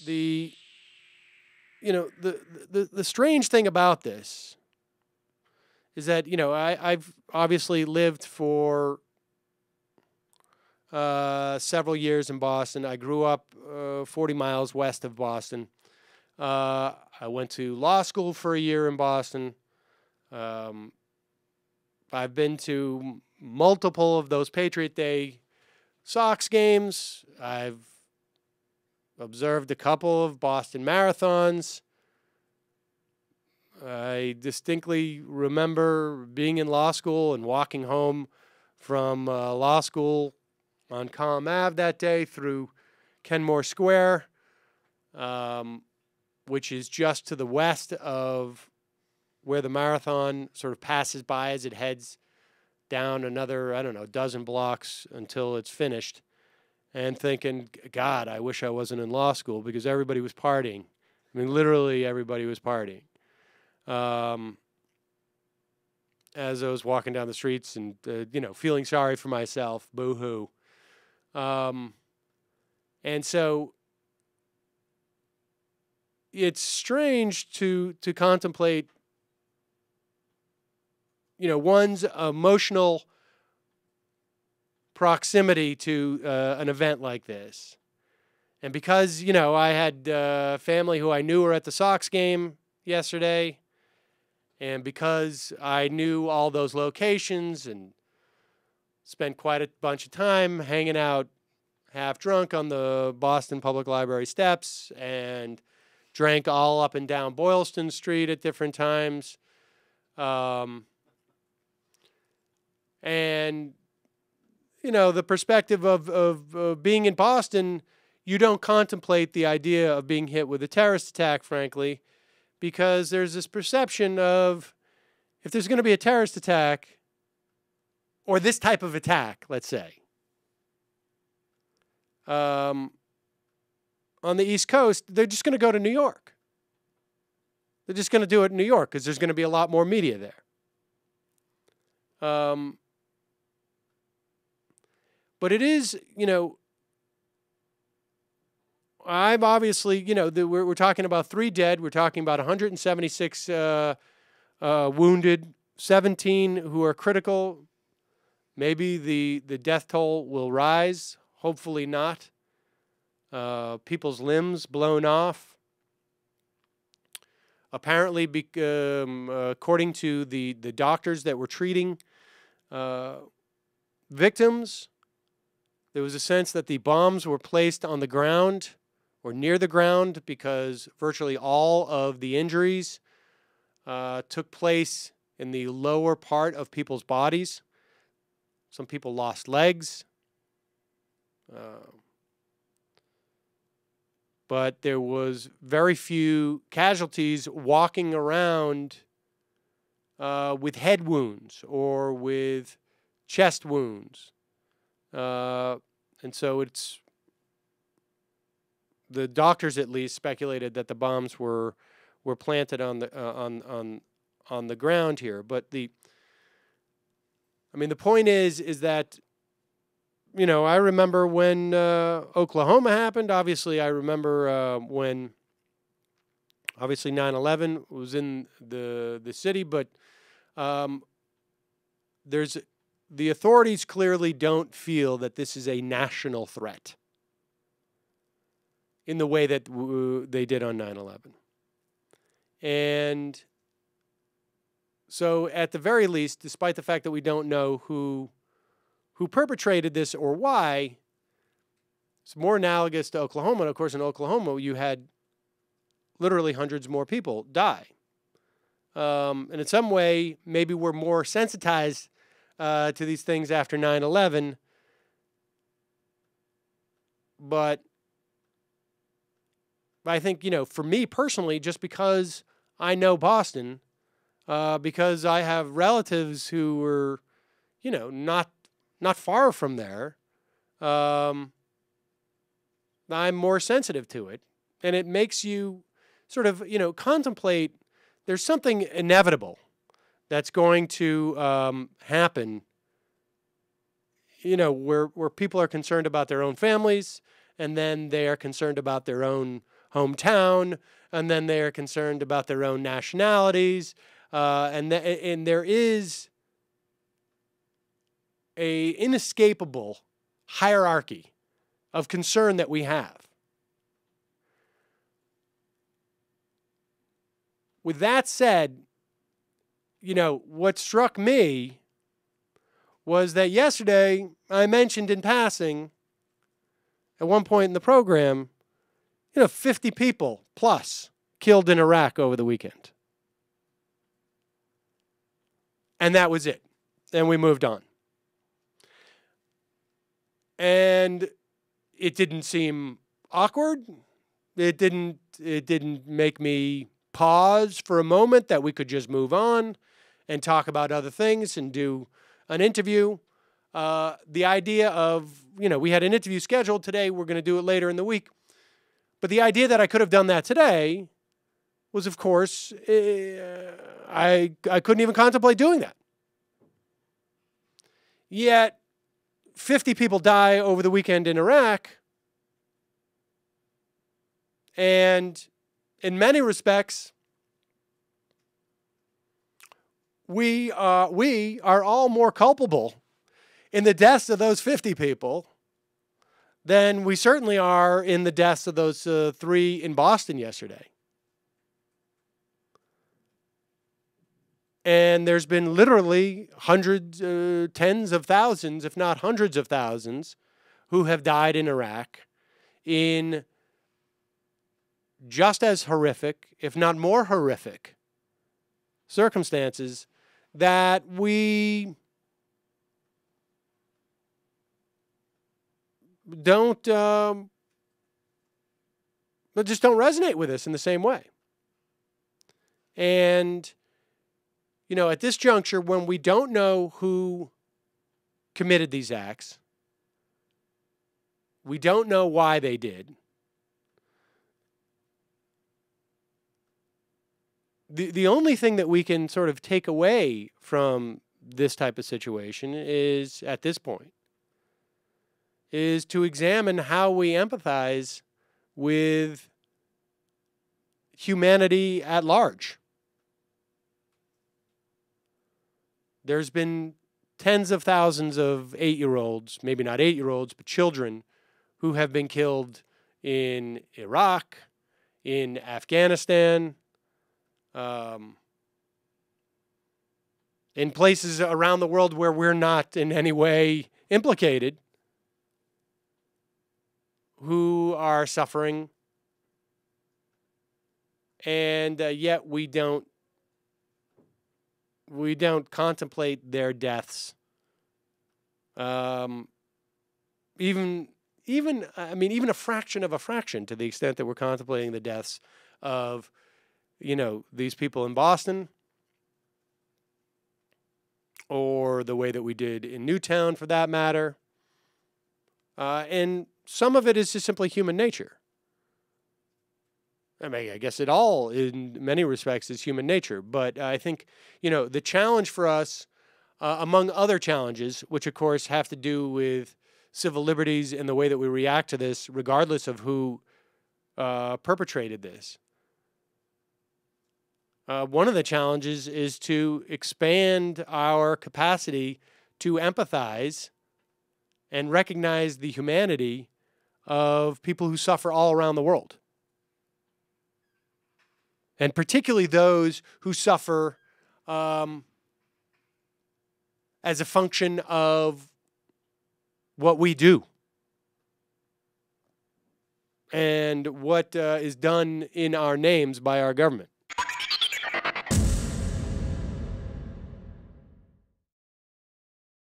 the strange thing about this is that, you know, I've obviously lived for several years in Boston. I grew up 40 miles west of Boston. I went to law school for a year in Boston. I've been to multiple of those Patriot Day Sox games. I've observed a couple of Boston marathons. I distinctly remember being in law school and walking home from law school on Column Ave that day through Kenmore Square, which is just to the west of where the marathon sort of passes by as it heads down another, I don't know, dozen blocks until it's finished, and thinking, God, I wish I wasn't in law school because everybody was partying. I mean, literally everybody was partying. As I was walking down the streets and, you know, feeling sorry for myself, boo-hoo. And so it's strange to contemplate, you know, one's emotional proximity to an event like this. And because, you know, I had family who I knew were at the Sox game yesterday, and because I knew all those locations and spent quite a bunch of time hanging out half drunk on the Boston Public Library steps and drank all up and down Boylston Street at different times, and, you know, the perspective of being in Boston, you don't contemplate the idea of being hit with a terrorist attack, frankly, because there's this perception of, if there's going to be a terrorist attack, or this type of attack, let's say, on the East Coast, they're just going to go to New York. They're just going to do it in New York because there's going to be a lot more media there. But it is, you know, I'm obviously, you know, we're talking about 3 dead. We're talking about 176 wounded, 17 who are critical. Maybe the death toll will rise. Hopefully not. People's limbs blown off. Apparently, according to the doctors that were treating victims, there was a sense that the bombs were placed on the ground or near the ground because virtually all of the injuries took place in the lower part of people's bodies. Some people lost legs. But there was very few casualties walking around with head wounds or with chest wounds. And so it's, the doctors at least speculated that the bombs were planted on the on the ground here. But I mean, the point is that, you know, I remember when Oklahoma happened. Obviously, I remember when, obviously, 9/11 was in the city, but there's. The authorities clearly don't feel that this is a national threat in the way that they did on 9/11. And so at the very least, despite the fact that we don't know who perpetrated this or why, it's more analogous to Oklahoma. And of course, in Oklahoma, you had literally hundreds more people die. And in some way, maybe we're more sensitized to these things after 9/11, but I think, you know, for me personally, just because I know Boston, because I have relatives who were, you know, not far from there, I'm more sensitive to it, and it makes you sort of, you know, contemplate there's something inevitable that's going to happen, you know, where people are concerned about their own families, and then they are concerned about their own hometown, and then they are concerned about their own nationalities, and there is an inescapable hierarchy of concern that we have. With that said, you know, what struck me was that yesterday I mentioned in passing at one point in the program, you know, 50 people plus killed in Iraq over the weekend. And that was it. Then we moved on. And it didn't seem awkward. It didn't make me pause for a moment that we could just move on and talk about other things and do an interview. The idea of, you know, we had an interview scheduled today. We're going to do it later in the week. But the idea that I could have done that today was, of course, I couldn't even contemplate doing that. Yet, 50 people die over the weekend in Iraq. And in many respects, we are all more culpable in the deaths of those 50 people than we certainly are in the deaths of those three in Boston yesterday. And there's been literally hundreds, tens of thousands, if not hundreds of thousands, who have died in Iraq in just as horrific, if not more horrific, circumstances that we don't, but just don't resonate with us in the same way. And, you know, at this juncture, when we don't know who committed these acts, we don't know why they did, the only thing that we can sort of take away from this type of situation is, at this point, is to examine how we empathize with humanity at large. There's been tens of thousands of eight-year-olds, maybe not eight-year-olds, but children who have been killed in Iraq, in Afghanistan, in places around the world where we're not in any way implicated, who are suffering, and yet we don't contemplate their deaths. Even a fraction of a fraction, to the extent that we're contemplating the deaths of, you know, these people in Boston, or the way that we did in Newtown, for that matter. And some of it is just simply human nature. I mean, I guess it all, in many respects, is human nature. But I think, you know, the challenge for us, among other challenges, which, of course, have to do with civil liberties and the way that we react to this, regardless of who perpetrated this, one of the challenges is to expand our capacity to empathize and recognize the humanity of people who suffer all around the world. And particularly those who suffer as a function of what we do and what is done in our names by our government.